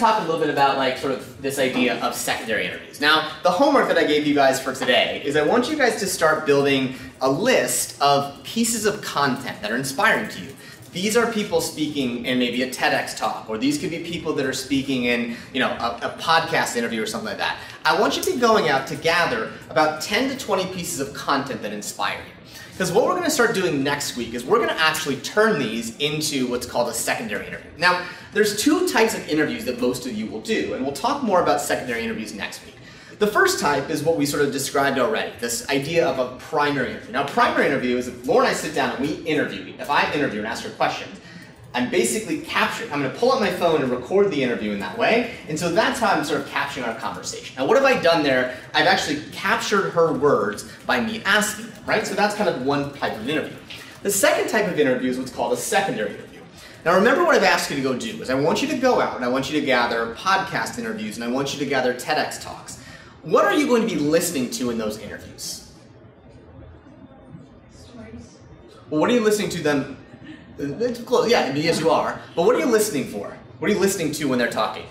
to talk a little bit about like sort of this idea of secondary interviews. Now, the homework that I gave you guys for today is I want you guys to start building a list of pieces of content that are inspiring to you. These are people speaking in maybe a TEDx talk, or these could be people that are speaking in, you know, a podcast interview or something like that. I want you to be going out to gather about 10 to 20 pieces of content that inspire you. Because what we're going to start doing next week is we're going to actually turn these into what's called a secondary interview. Now, there's two types of interviews that most of you will do, and we'll talk more about secondary interviews next week. The first type is what we sort of described already, this idea of a primary interview. Now, a primary interview is if Lauren and I sit down and we interview. If I interview and ask her questions, I'm basically capturing. I'm going to pull out my phone and record the interview in that way, and so that's how I'm sort of capturing our conversation. Now, what have I done there? I've actually captured her words by me asking them, right? So that's kind of one type of interview. The second type of interview is what's called a secondary interview. Now remember what I've asked you to go do is I want you to go out and I want you to gather podcast interviews and I want you to gather TEDx talks. What are you going to be listening to in those interviews? Stories. Well, what are you listening to then? Yeah, yes you are. But what are you listening for? What are you listening to when they're talking?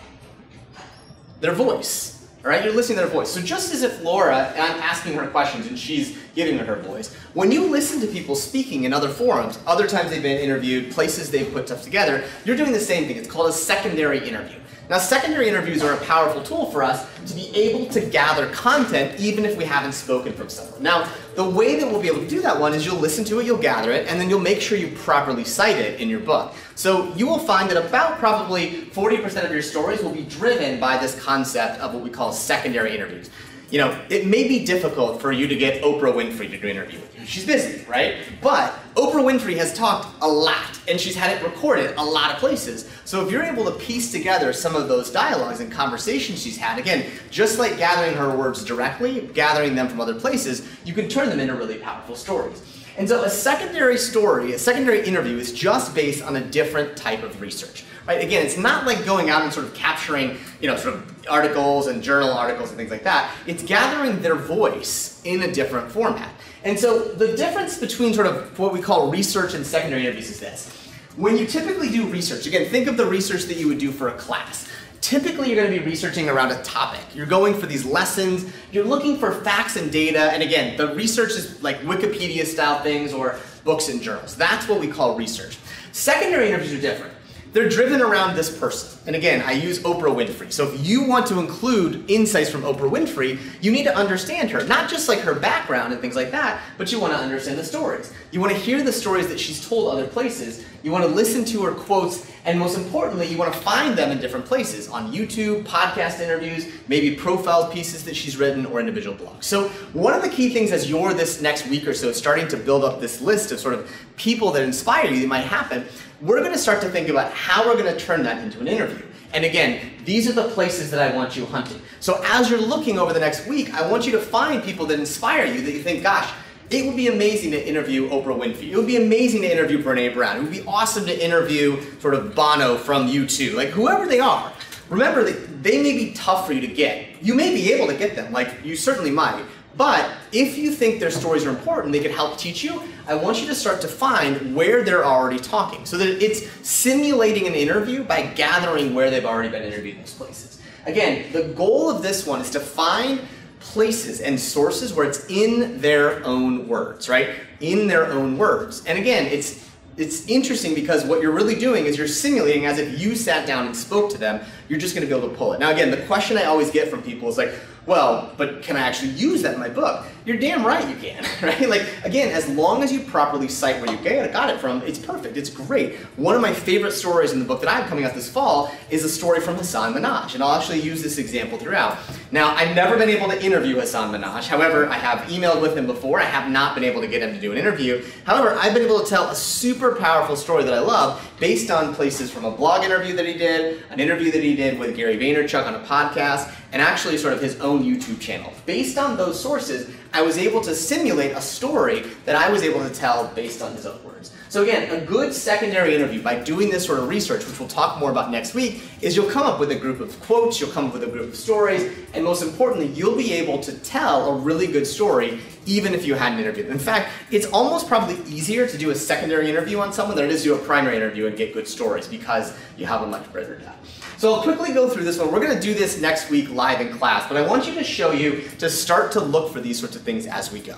Their voice. All right, you're listening to their voice. So just as if Laura, and I'm asking her questions and she's giving her voice, when you listen to people speaking in other forums, other times they've been interviewed, places they've put stuff together, you're doing the same thing. It's called a secondary interview. Now, secondary interviews are a powerful tool for us to be able to gather content even if we haven't spoken from someone. Now, the way that we'll be able to do that one is you'll listen to it, you'll gather it, and then you'll make sure you properly cite it in your book. So you will find that about probably 40% of your stories will be driven by this concept of what we call secondary interviews. You know, it may be difficult for you to get Oprah Winfrey to do an interview with you. She's busy, right? But Oprah Winfrey has talked a lot, and she's had it recorded a lot of places. So if you're able to piece together some of those dialogues and conversations she's had, again, just like gathering her words directly, gathering them from other places, you can turn them into really powerful stories. And so a secondary story, a secondary interview is just based on a different type of research, right? Again, it's not like going out and sort of capturing, you know, sort of articles and journal articles and things like that. It's gathering their voice in a different format. And so the difference between sort of what we call research and secondary interviews is this. When you typically do research, again, think of the research that you would do for a class. Typically, you're going to be researching around a topic. You're going for these lessons. You're looking for facts and data. And again, the research is like Wikipedia-style things or books and journals. That's what we call research. Secondary interviews are different. They're driven around this person. And again, I use Oprah Winfrey. So if you want to include insights from Oprah Winfrey, you need to understand her. Not just like her background and things like that, but you want to understand the stories. You want to hear the stories that she's told other places. You want to listen to her quotes. And most importantly, you want to find them in different places. On YouTube, podcast interviews, maybe profile pieces that she's written, or individual blogs. So one of the key things as you're this next week or so starting to build up this list of sort of people that inspire you that might happen, we're going to start to think about how we're going to turn that into an interview. And again, these are the places that I want you hunting. So as you're looking over the next week, I want you to find people that inspire you, that you think, gosh, it would be amazing to interview Oprah Winfrey. It would be amazing to interview Brene Brown. It would be awesome to interview sort of Bono from U2, like whoever they are. Remember, they may be tough for you to get. You may be able to get them, like you certainly might. But if you think their stories are important, they could help teach you, I want you to start to find where they're already talking so that it's simulating an interview by gathering where they've already been interviewed in those places. Again, the goal of this one is to find places and sources where it's in their own words, right? In their own words. And again, it's interesting because what you're really doing is you're simulating as if you sat down and spoke to them. You're just going to be able to pull it. Now again, the question I always get from people is like, well, but can I actually use that in my book? You're damn right you can, right? Like, again, as long as you properly cite where you got it from, it's perfect, it's great. One of my favorite stories in the book that I have coming out this fall is a story from Hasan Minhaj, and I'll actually use this example throughout. Now, I've never been able to interview Hasan Minhaj. However, I have emailed with him before. I have not been able to get him to do an interview. However, I've been able to tell a super powerful story that I love based on places from a blog interview that he did, an interview that he did with Gary Vaynerchuk on a podcast, and actually sort of his own YouTube channel. Based on those sources, I was able to simulate a story that I was able to tell based on his own words. So again, a good secondary interview by doing this sort of research, which we'll talk more about next week, is you'll come up with a group of quotes, you'll come up with a group of stories, and most importantly, you'll be able to tell a really good story even if you hadn't interviewed them. In fact, it's almost probably easier to do a secondary interview on someone than it is to do a primary interview and get good stories, because you have a much better data. So I'll quickly go through this one. We're going to do this next week live in class, but I want you to show you to start to look for these sorts of things as we go.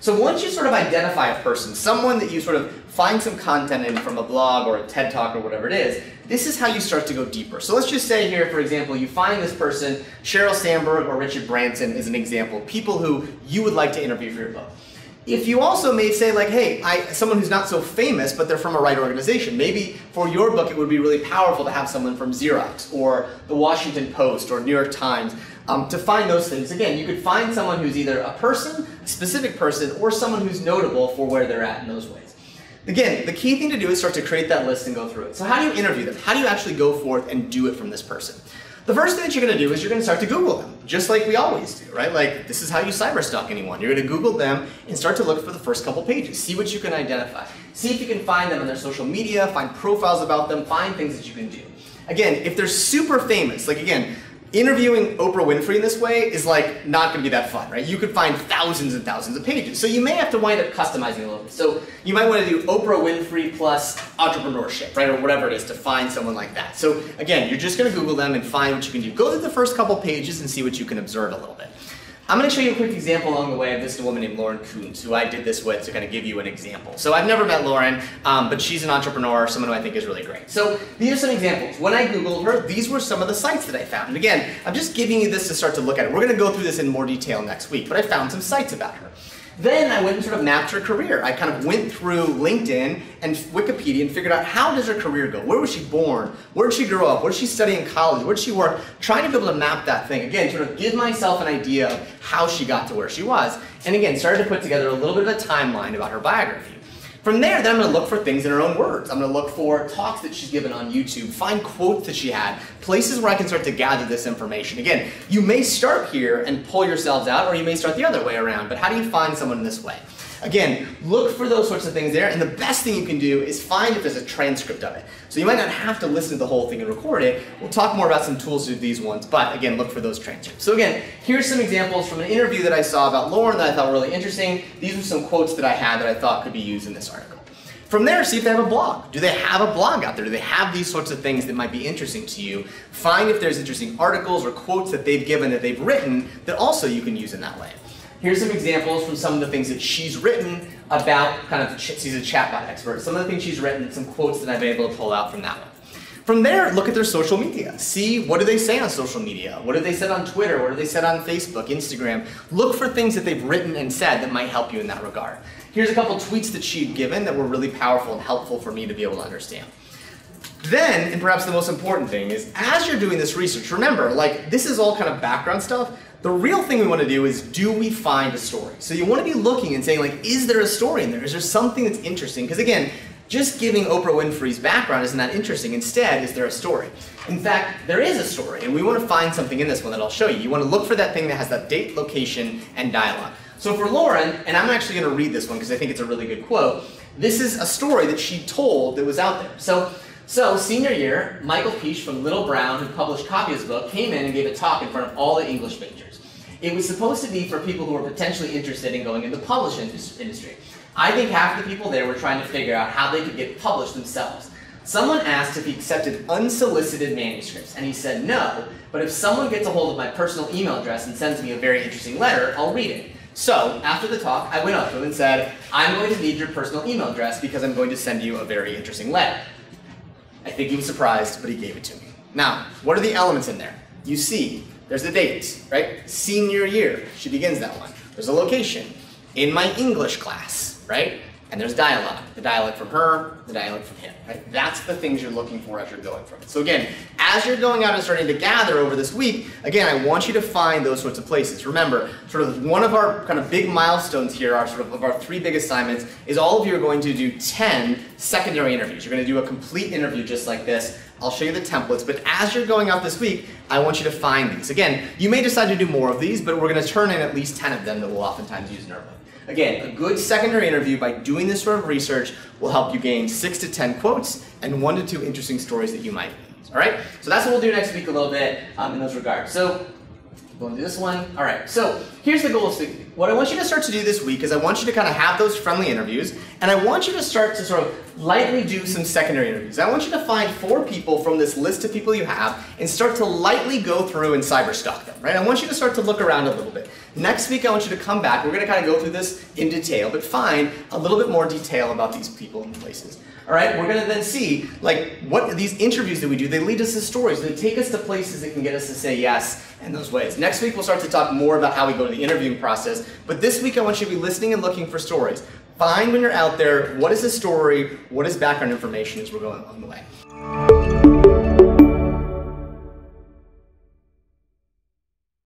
So once you sort of identify a person, someone that you sort of find some content in from a blog or a TED Talk or whatever it is, this is how you start to go deeper. So let's just say here, for example, you find this person, Sheryl Sandberg or Richard Branson is an example, people who you would like to interview for your book. If you also may say like, hey, someone who's not so famous, but they're from a right organization. Maybe for your book, it would be really powerful to have someone from Xerox or the Washington Post or New York Times. To find those things, again, you could find someone who's either a person, a specific person, or someone who's notable for where they're at in those ways. Again, the key thing to do is start to create that list and go through it. So how do you interview them? How do you actually go forth and do it from this person? The first thing that you're going to do is you're going to start to Google them, just like we always do, right? Like, this is how you cyberstalk anyone. You're going to Google them and start to look for the first couple pages. See what you can identify. See if you can find them on their social media, find profiles about them, find things that you can do. Again, if they're super famous, like again, interviewing Oprah Winfrey in this way is like not going to be that fun, right? You could find thousands and thousands of pages. So you may have to wind up customizing a little bit. So you might want to do Oprah Winfrey plus entrepreneurship, right? Or whatever it is to find someone like that. So again, you're just going to Google them and find what you can do. Go to the first couple pages and see what you can observe a little bit. I'm going to show you a quick example along the way of this woman named Lauren Koontz, who I did this with to kind of give you an example. So I've never met Lauren, but she's an entrepreneur, someone who I think is really great. So these are some examples. When I Googled her, these were some of the sites that I found. And again, I'm just giving you this to start to look at it. We're going to go through this in more detail next week, but I found some sites about her. Then I went and sort of mapped her career. I kind of went through LinkedIn and Wikipedia and figured out how does her career go? Where was she born? Where did she grow up? Where did she study in college? Where did she work? Trying to be able to map that thing. Again, sort of give myself an idea of how she got to where she was. And again, started to put together a little bit of a timeline about her biography. From there, then I'm going to look for things in her own words. I'm going to look for talks that she's given on YouTube, find quotes that she had, places where I can start to gather this information. Again, you may start here and pull yourselves out, or you may start the other way around, but how do you find someone in this way? Again, look for those sorts of things there, and the best thing you can do is find if there's a transcript of it. So you might not have to listen to the whole thing and record it. We'll talk more about some tools to do these ones, but again, look for those transcripts. So again, here's some examples from an interview that I saw about Lauren that I thought were really interesting. These were some quotes that I had that I thought could be used in this article. From there, see if they have a blog. Do they have a blog out there? Do they have these sorts of things that might be interesting to you? Find if there's interesting articles or quotes that they've given, that they've written, that also you can use in that way. Here's some examples from some of the things that she's written about, kind of, she's a chatbot expert, some of the things she's written, some quotes that I've been able to pull out from that one. From there, look at their social media. See what do they say on social media? What do they say on Twitter? What do they say on Facebook, Instagram? Look for things that they've written and said that might help you in that regard. Here's a couple tweets that she'd given that were really powerful and helpful for me to be able to understand. Then, and perhaps the most important thing is, as you're doing this research, remember, like, this is all kind of background stuff. The real thing we want to do is, do we find a story? So you want to be looking and saying, like, is there a story in there? Is there something that's interesting? Because again, just giving Oprah Winfrey's background isn't that interesting. Instead, is there a story? In fact, there is a story, and we want to find something in this one that I'll show you. You want to look for that thing that has that date, location, and dialogue. So for Lauren, and I'm actually going to read this one because I think it's a really good quote, this is a story that she told that was out there. So senior year, Michael Peach from Little Brown, who published a copy of his book, came in and gave a talk in front of all the English majors. It was supposed to be for people who were potentially interested in going into the publishing industry. I think half the people there were trying to figure out how they could get published themselves. Someone asked if he accepted unsolicited manuscripts, and he said no, but if someone gets a hold of my personal email address and sends me a very interesting letter, I'll read it. So after the talk, I went up to him and said, I'm going to need your personal email address because I'm going to send you a very interesting letter. I think he was surprised, but he gave it to me. Now, what are the elements in there? You see, there's the date, right? Senior year, she begins that one. There's a location, in my English class, right? And there's dialogue, the dialogue from her, the dialogue from him, right? That's the things you're looking for as you're going from it. So again, as you're going out and starting to gather over this week, again, I want you to find those sorts of places. Remember, sort of one of our kind of big milestones here, of our three big assignments, is all of you are going to do 10 secondary interviews. You're going to do a complete interview just like this. I'll show you the templates, but as you're going out this week, I want you to find these. Again, you may decide to do more of these, but we're going to turn in at least 10 of them that we'll oftentimes use in our book. Again, a good secondary interview by doing this sort of research will help you gain 6 to 10 quotes and 1 to 2 interesting stories that you might use, all right? So that's what we'll do next week a little bit in those regards. So We'll do this one. All right, so here's the goal of speaking. What I want you to start to do this week is I want you to kind of have those friendly interviews, and I want you to start to sort of lightly do some secondary interviews. I want you to find 4 people from this list of people you have and start to lightly go through and cyber stalk them, right? I want you to start to look around a little bit. Next week, I want you to come back. We're going to kind of go through this in detail, but find a little bit more detail about these people and places. All right, we're going to then see, like, what these interviews that we do, they lead us to stories. They take us to places that can get us to say yes in those ways. Next week, we'll start to talk more about how we go to the interviewing process. But this week, I want you to be listening and looking for stories. Find when you're out there, what is the story, what is background information as we're going along the way.